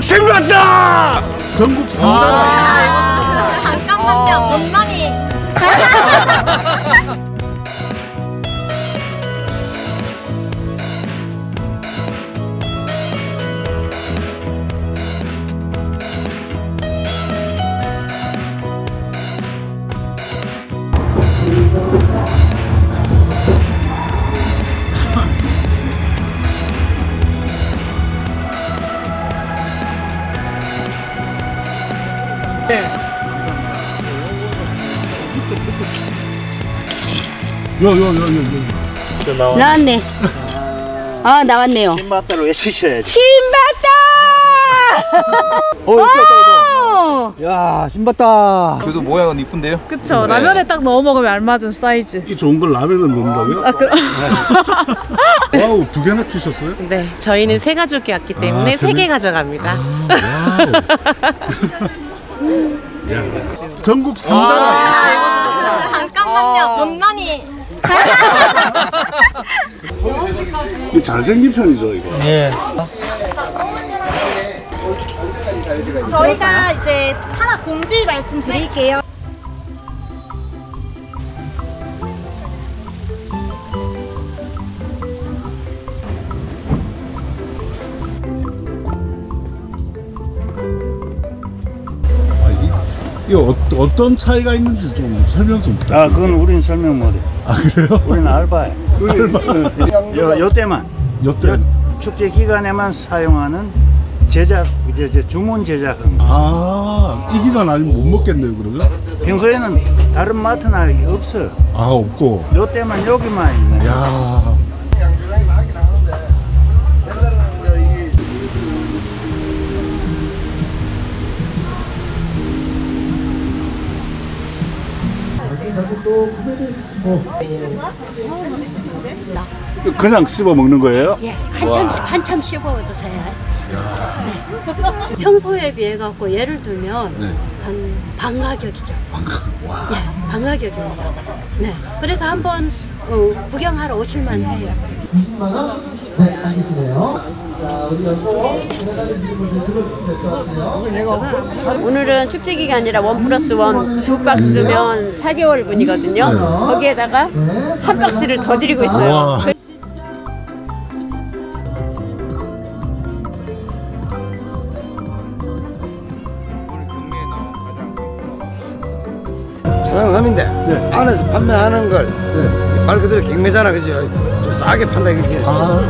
신났다! 전국 3단. 잠깐만요, 엉망이. 네. 요. 나왔네. 아, 나왔네요. 신맛다를 외치셔야지. 신맛다! 오, 이쁘다, 이거. 야, 신맛다. 그래도 모양은 이쁜데요? 그쵸. 네. 라면에 딱 넣어 먹으면 알맞은 사이즈. 이 좋은 걸 라면을 넣는다고요? 아, 그럼. 와우, 두 개나 주셨어요? 네. 저희는 세 가족이었기 때문에 세 개 가져갑니다. 와우. 전국 3단. 잠깐만요, 못난이. 이거 잘생긴 편이죠, 이거? 네. 저희가 이제 하나 공지 말씀드릴게요. 이거 어떤 차이가 있는지 좀 설명 좀 부탁드립니다. 아, 그건 우리는 설명 못해. 아, 그래요? 우리는 알바해. 요때만. 요때 축제 기간에만 사용하는 제작, 이제 주문 제작은. 아, 이 기간 아니면 못 먹겠네요, 그러면? 평소에는 다른 마트나 없어. 아, 없고. 요때만 여기만 있네. 야. 그냥 씹어 먹는 거예요? 예, 한참 씹어 드세요. 네. 평소에 비해 갖고 예를 들면 네. 반 가격이죠. 와. 예, 반 가격입니다. 네. 그래서 한번 구경하러 오실만 해요. 20만 원? 네, 알겠어요. 오늘은 축제 기간이라 1+1 두 박스면 4개월 분이거든요. 네. 거기에다가 한 박스를 더 드리고 있어요. 와. 사장님인데 네. 안에서 판매하는 걸 말 그대로 경매잖아, 그죠? 좀 싸게 판다 이렇게. 아.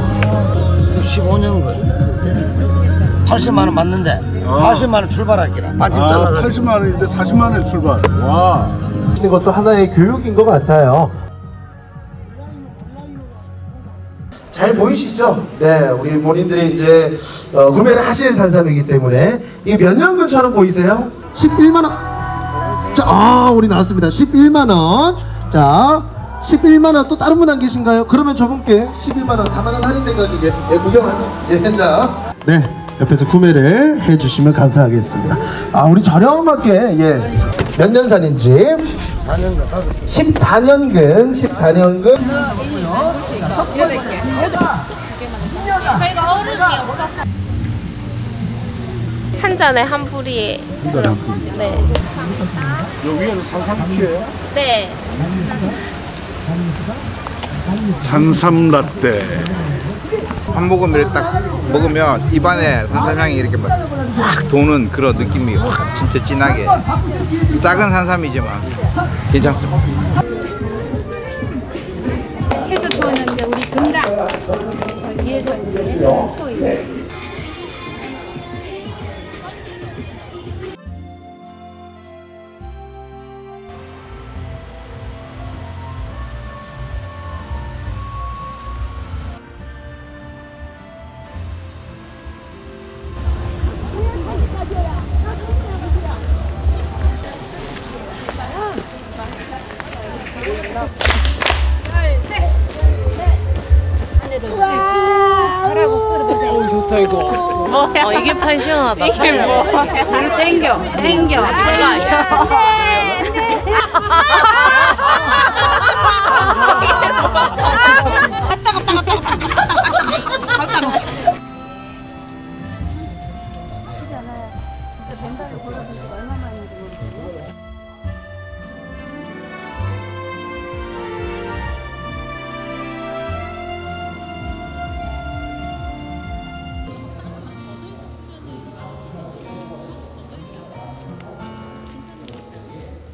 15년 걸 80만원 맞는데 40만원 출발하기라 마침 잘라가지고 80만원인데 40만원에 출발. 와, 이것도 하나의 교육인 것 같아요. 잘 보이시죠? 네, 우리 본인들이 이제 구매를 하실 산삼이기 때문에 이게 몇 년근처럼 보이세요? 11만원. 자, 아, 우리 나왔습니다. 11만원. 자, 11만원 또 다른 분 안 계신가요? 그러면 저분께 11만원 4만원 할인된 가격에 구경하세요. 네, 옆에서 구매를 해주시면 감사하겠습니다. 아, 우리 저렴하게 몇 년 산인지 14년근 저희가 어른이 없어서 한 잔에 한 뿌리에. 네. 여기에는 산삼피예요? 네. 산삼라떼 한 모금을 딱 먹으면 입안에 산삼향이 이렇게 막 확 도는 그런 느낌이 확 진짜 진하게. 작은 산삼이지만 괜찮습니다. 해서 좋았는데 우리 건강 위해서 또 이제 어, 이게 패션하다. 이게 뭐? 물 땡겨. 벤다를 골라주니까 얼마만인지 모르겠어요.